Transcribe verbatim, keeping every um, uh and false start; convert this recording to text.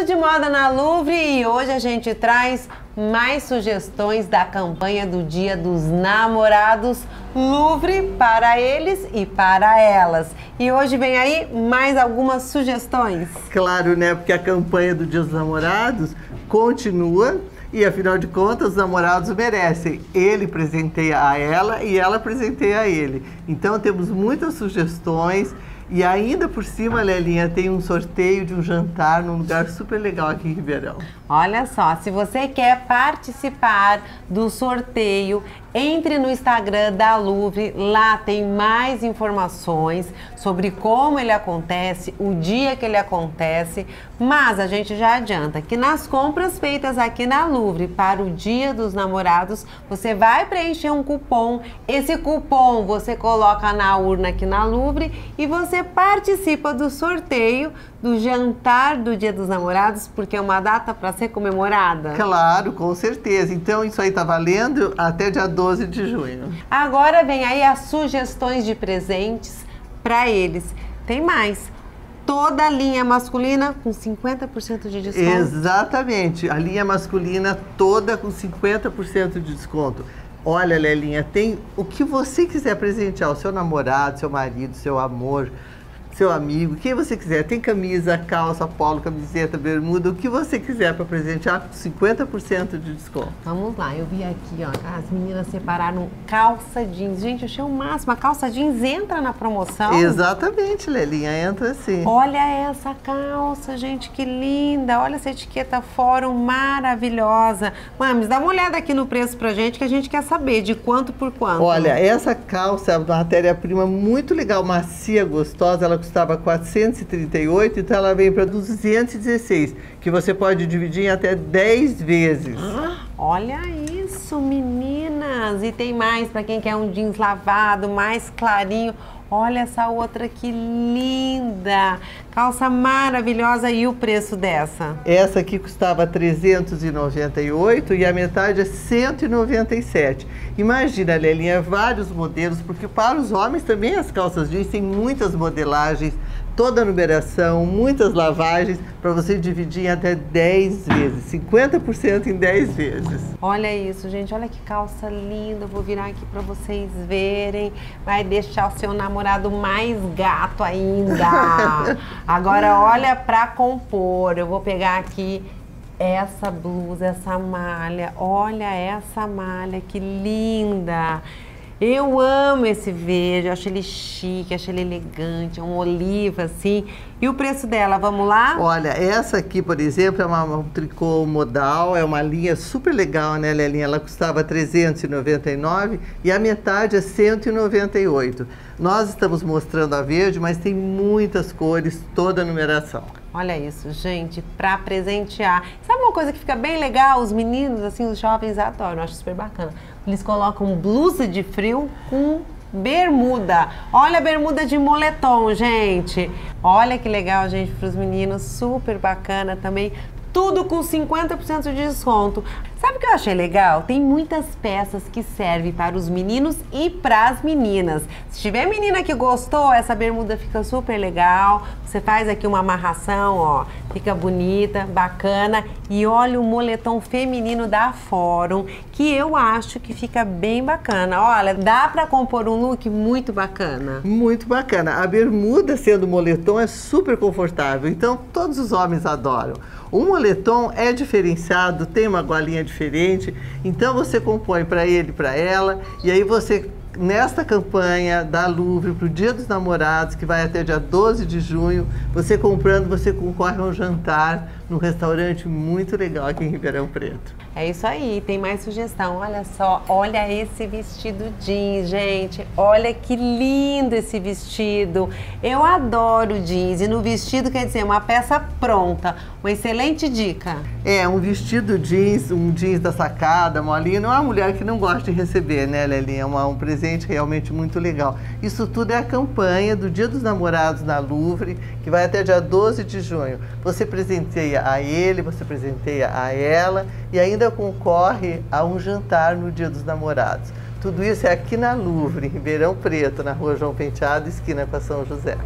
Giro de moda na Louvre e hoje a gente traz mais sugestões da campanha do Dia dos Namorados Louvre para eles e para elas. E hoje vem aí mais algumas sugestões. Claro, né? Porque a campanha do Dia dos Namorados continua e, afinal de contas, os namorados merecem. Ele presenteia a ela e ela presenteia a ele. Então, temos muitas sugestões. E ainda por cima, Lelinha, tem um sorteio de um jantar num lugar super legal aqui em Ribeirão. Olha só, se você quer participar do sorteio, entre no Instagram da Louvre, lá tem mais informações sobre como ele acontece, o dia que ele acontece, mas a gente já adianta que nas compras feitas aqui na Louvre para o Dia dos Namorados, você vai preencher um cupom, esse cupom você coloca na urna aqui na Louvre e você participa do sorteio do jantar do Dia dos Namorados, porque é uma data para ser comemorada. Claro, com certeza. Então isso aí tá valendo até dia doze de junho. Agora vem aí as sugestões de presentes para eles. Tem mais. Toda a linha masculina com cinquenta por cento de desconto. Exatamente. A linha masculina toda com cinquenta por cento de desconto. Olha, Lelinha, tem o que você quiser presentear. O seu namorado, seu marido, seu amor, seu amigo, quem você quiser. Tem camisa, calça, polo, camiseta, bermuda, o que você quiser para presentear, cinquenta por cento de desconto. Vamos lá, eu vi aqui, ó, as meninas separaram calça jeans. Gente, eu achei o máximo, a calça jeans entra na promoção? Exatamente, Lelinha, entra sim. Olha essa calça, gente, que linda, olha essa etiqueta Fórum maravilhosa. Mames, dá uma olhada aqui no preço pra gente, que a gente quer saber de quanto por quanto. Olha, essa calça é uma matéria-prima muito legal, macia, gostosa, ela custava quatrocentos e trinta e oito, então ela veio para duzentos e dezesseis, que você pode dividir em até dez vezes. Ah, olha isso, meninas! E tem mais para quem quer um jeans lavado, mais clarinho. Olha essa outra que linda! Calça maravilhosa e o preço dessa? Essa aqui custava trezentos e noventa e oito e a metade é cento e noventa e sete. Imagina, Lelinha, vários modelos, porque para os homens também as calças jeans têm muitas modelagens, toda a numeração, muitas lavagens, para você dividir em até dez vezes, cinquenta por cento em dez vezes. Olha isso, gente, olha que calça linda, eu vou virar aqui para vocês verem, vai deixar o seu namorado mais gato ainda. Agora olha para compor, eu vou pegar aqui essa blusa, essa malha, olha essa malha, que linda! Eu amo esse verde, eu acho ele chique, acho ele elegante, é um oliva assim. E o preço dela, vamos lá? Olha, essa aqui, por exemplo, é uma, um tricô modal, é uma linha super legal, né, Lelinha? Ela custava trezentos e noventa e nove e a metade é cento e noventa e oito. Nós estamos mostrando a verde, mas tem muitas cores, toda a numeração. Olha isso, gente, pra presentear. Sabe uma coisa que fica bem legal? Os meninos, assim, os jovens adoram, eu acho super bacana. Eles colocam blusa de frio com bermuda. Olha a bermuda de moletom, gente. Olha que legal, gente, pros meninos, super bacana também. Tudo com cinquenta por cento de desconto. Sabe o que eu achei legal? Tem muitas peças que servem para os meninos e para as meninas. Se tiver menina que gostou, essa bermuda fica super legal. Você faz aqui uma amarração, ó, fica bonita, bacana. E olha o moletom feminino da Fórum, que eu acho que fica bem bacana. Olha, dá para compor um look muito bacana. Muito bacana. A bermuda sendo moletom é super confortável, então todos os homens adoram. O moletom é diferenciado, tem uma golinha de diferente, então você compõe para ele, para ela, e aí você, nesta campanha da Louvre para o Dia dos Namorados, que vai até dia doze de junho, você comprando, você concorre a um jantar num restaurante muito legal aqui em Ribeirão Preto. É isso aí, tem mais sugestão. Olha só, olha esse vestido jeans, gente. Olha que lindo esse vestido. Eu adoro jeans e no vestido quer dizer uma peça pronta. Uma excelente dica. É, um vestido jeans, um jeans da sacada, molinho, não é uma mulher que não gosta de receber, né, Lelinha? É uma, um presente realmente muito legal. Isso tudo é a campanha do Dia dos Namorados na Louvre, que vai até dia doze de junho. Você presenteia a ele, você presenteia a ela e ainda concorre a um jantar no Dia dos Namorados. Tudo isso é aqui na Louvre, em Ribeirão Preto, na Rua João Penteado, esquina com a São José.